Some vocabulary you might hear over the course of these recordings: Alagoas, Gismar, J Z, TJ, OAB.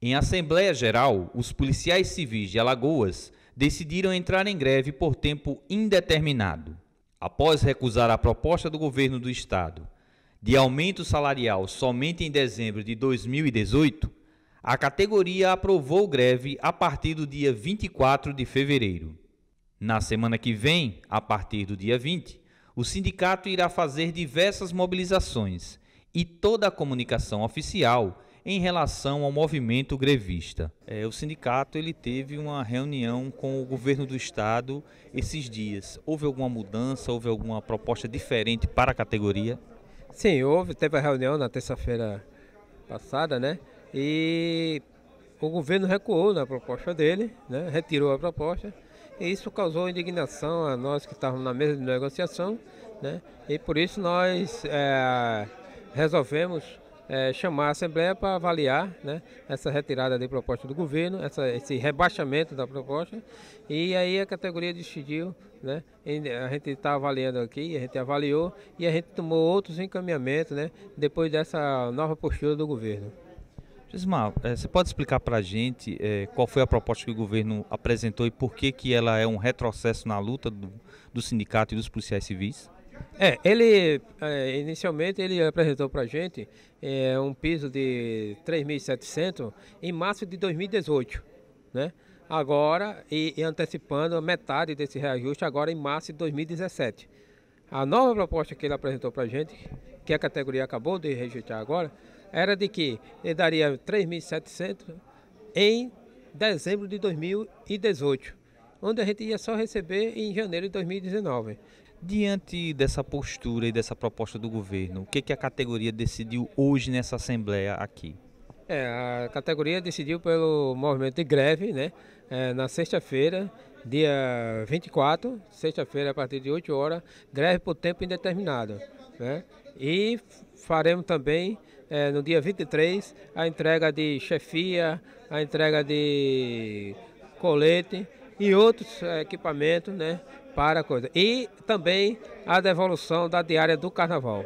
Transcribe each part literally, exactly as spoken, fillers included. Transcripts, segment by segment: Em Assembleia Geral, os policiais civis de Alagoas decidiram entrar em greve por tempo indeterminado. Após recusar a proposta do governo do estado de aumento salarial somente em dezembro de dois mil e dezoito, a categoria aprovou greve a partir do dia vinte e quatro de fevereiro. Na semana que vem, a partir do dia vinte, o sindicato irá fazer diversas mobilizações e toda a comunicação oficial em relação ao movimento grevista. É, o sindicato ele teve uma reunião com o governo do estado esses dias. Houve alguma mudança, houve alguma proposta diferente para a categoria? Sim, houve, teve a reunião na terça-feira passada, né? E o governo recuou na proposta dele, né? Retirou a proposta, e isso causou indignação a nós que estávamos na mesa de negociação, né? E por isso nós é, resolvemos é, chamar a Assembleia para avaliar, né, essa retirada de proposta do governo, essa, esse rebaixamento da proposta, e aí a categoria decidiu, né? A gente está avaliando aqui, a gente avaliou e a gente tomou outros encaminhamentos, né, depois dessa nova postura do governo. Gismar, você pode explicar para a gente é, qual foi a proposta que o governo apresentou e por que, que ela é um retrocesso na luta do, do sindicato e dos policiais civis? É, ele é, inicialmente ele apresentou para a gente é, um piso de três mil e setecentos em março de dois mil e dezoito, né? Agora, e, e antecipando a metade desse reajuste agora em março de dois mil e dezessete. A nova proposta que ele apresentou para a gente, que a categoria acabou de rejeitar agora, era de que ele daria três mil e setecentos em dezembro de dois mil e dezoito, onde a gente ia só receber em janeiro de dois mil e dezenove. Diante dessa postura e dessa proposta do governo, o que, que a categoria decidiu hoje nessa Assembleia aqui? É, a categoria decidiu pelo movimento de greve, né? É, na sexta-feira, dia vinte e quatro, sexta-feira a partir de oito horas, greve por tempo indeterminado, né? E faremos também, é, no dia vinte e três, a entrega de chefia, a entrega de colete e outros é, equipamentos, né, para a coisa. E também a devolução da diária do Carnaval.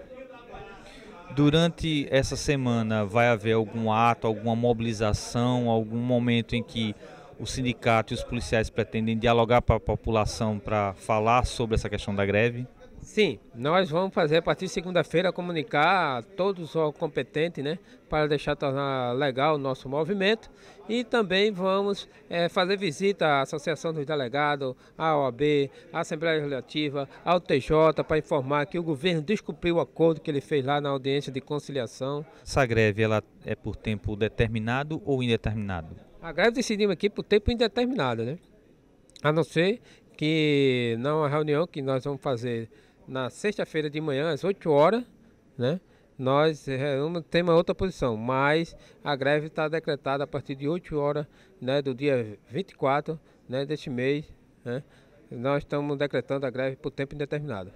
Durante essa semana vai haver algum ato, alguma mobilização, algum momento em que o sindicato e os policiais pretendem dialogar para a população para falar sobre essa questão da greve? Sim, nós vamos fazer a partir de segunda-feira comunicar a todos os competentes, né, para deixar tornar legal o nosso movimento, e também vamos é, fazer visita à Associação dos Delegados, à O A B, à Assembleia Legislativa, ao T J, para informar que o governo descumpriu o acordo que ele fez lá na audiência de conciliação. Essa greve ela é por tempo determinado ou indeterminado? A greve decidimos aqui por tempo indeterminado, né? A não ser que não a reunião que nós vamos fazer na sexta-feira de manhã, às oito horas, né? Nós temos uma outra posição, mas a greve está decretada a partir de oito horas, né, do dia vinte e quatro, né, deste mês, né? Nós estamos decretando a greve por tempo indeterminado.